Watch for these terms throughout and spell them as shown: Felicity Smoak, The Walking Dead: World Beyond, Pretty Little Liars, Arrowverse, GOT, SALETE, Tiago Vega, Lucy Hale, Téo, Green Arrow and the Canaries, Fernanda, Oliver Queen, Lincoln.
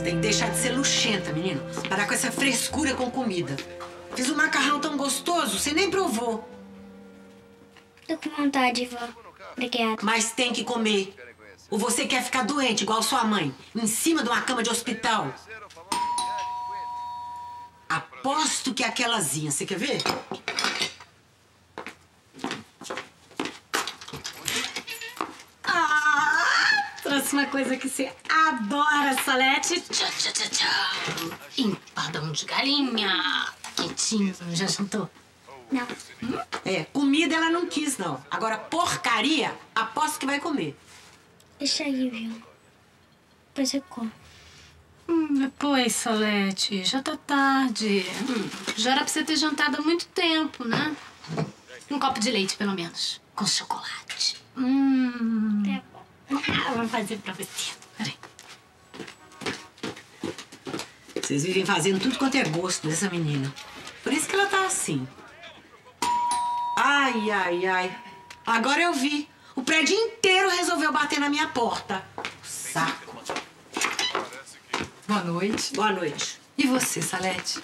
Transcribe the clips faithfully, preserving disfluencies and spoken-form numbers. Você tem que deixar de ser luxenta, menino. Parar com essa frescura com comida. Fiz um macarrão tão gostoso, você nem provou. Tô com vontade, vó. Obrigada. Mas tem que comer. Ou você quer ficar doente, igual sua mãe, em cima de uma cama de hospital? Aposto que é aquelazinha. Você quer ver? Ah, trouxe uma coisa que você adora, Salete. Tchau, tchau, tchau, tchau. Empadão de galinha. Quentinho. Já jantou? Não. É, comida ela não quis, não. Agora, porcaria, aposto que vai comer. Deixa aí, viu? Depois eu como. Hum, depois, Salete. Já tá tarde. Hum, já era pra você ter jantado há muito tempo, né? Um copo de leite, pelo menos. Com chocolate. Hum. É bom. Ah, vou fazer pra você. Peraí. Vocês vivem fazendo tudo quanto é gosto dessa menina. Por isso que ela tá assim. Ai, ai, ai. Agora eu vi. O prédio inteiro resolveu bater na minha porta. Saco. Boa noite. Boa noite. E você, Salete?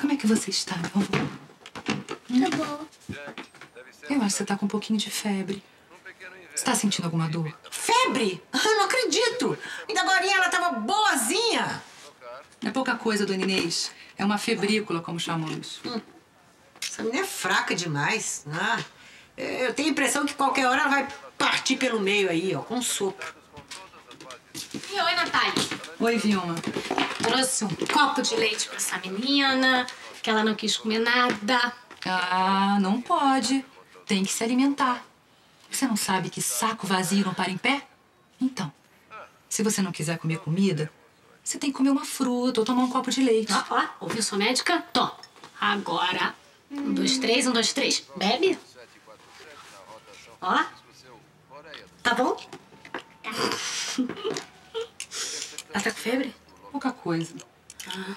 Como é que você está, meu amor? Tá bom. Eu acho que você tá com um pouquinho de febre. Você tá sentindo alguma dor? Febre? Eu não acredito. Ainda agora ela tava boazinha. Não é pouca coisa, dona Inês. É uma febrícula, como chamamos. Hum. Essa menina é fraca demais. Ah. Eu tenho a impressão que qualquer hora ela vai partir pelo meio aí, ó, com um sopro. E oi, Natália. Oi, Vilma. Trouxe um copo de leite pra essa menina, que ela não quis comer nada. Ah, não pode. Tem que se alimentar. Você não sabe que saco vazio não para em pé? Então, se você não quiser comer comida, você tem que comer uma fruta ou tomar um copo de leite. Ó, ó, ouviu sua médica? Toma. Agora, um, dois, três, um, dois, três. Bebe. Ó, tá bom? Ela tá com febre? Pouca coisa. Ah.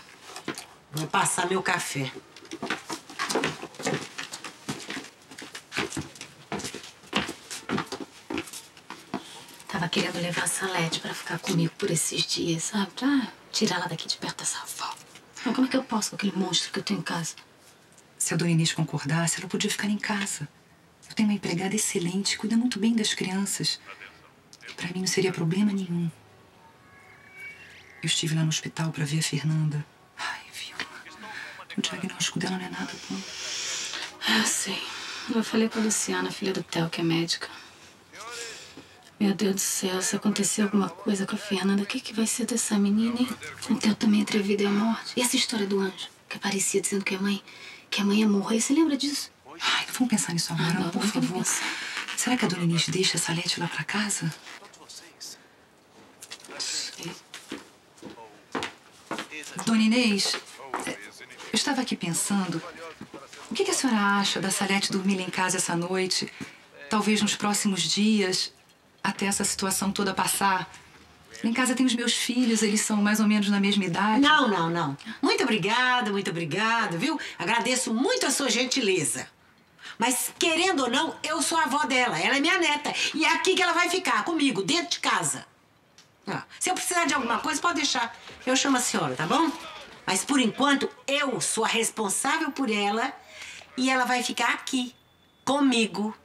Vou passar meu café. Tava querendo levar a Salete pra ficar comigo por esses dias, sabe? Pra tirar ela daqui de perto dessa avó. Mas como é que eu posso com aquele monstro que eu tenho em casa? Se a dona Inês concordasse, ela podia ficar em casa. Eu tenho uma empregada excelente, cuida muito bem das crianças. E pra mim não seria problema nenhum. Eu estive lá no hospital pra ver a Fernanda. Ai, Vilma, o diagnóstico dela não é nada bom. Ah, sei. Eu falei pra Luciana, filha do Theo, que é médica. Meu Deus do céu, se acontecer alguma coisa com a Fernanda, o que, que vai ser dessa menina, hein? O Theo também entre a vida e a morte. E essa história do anjo, que aparecia dizendo que a mãe, que a mãe ia morrer, você lembra disso? Ai, não vamos pensar nisso agora, ah, não, por favor. Pensar. Será que a dona Inês deixa a Salete lá pra casa? Sim. Dona Inês, eu estava aqui pensando, o que a senhora acha da Salete dormir lá em casa essa noite? Talvez nos próximos dias, até essa situação toda passar. Lá em casa tem os meus filhos, eles são mais ou menos na mesma idade. Não, não, não. Muito obrigada, muito obrigada, viu? Agradeço muito a sua gentileza. Mas, querendo ou não, eu sou a avó dela. Ela é minha neta. E é aqui que ela vai ficar, comigo, dentro de casa. Ah, se eu precisar de alguma coisa, pode deixar. Eu chamo a senhora, tá bom? Mas, por enquanto, eu sou a responsável por ela e ela vai ficar aqui, comigo.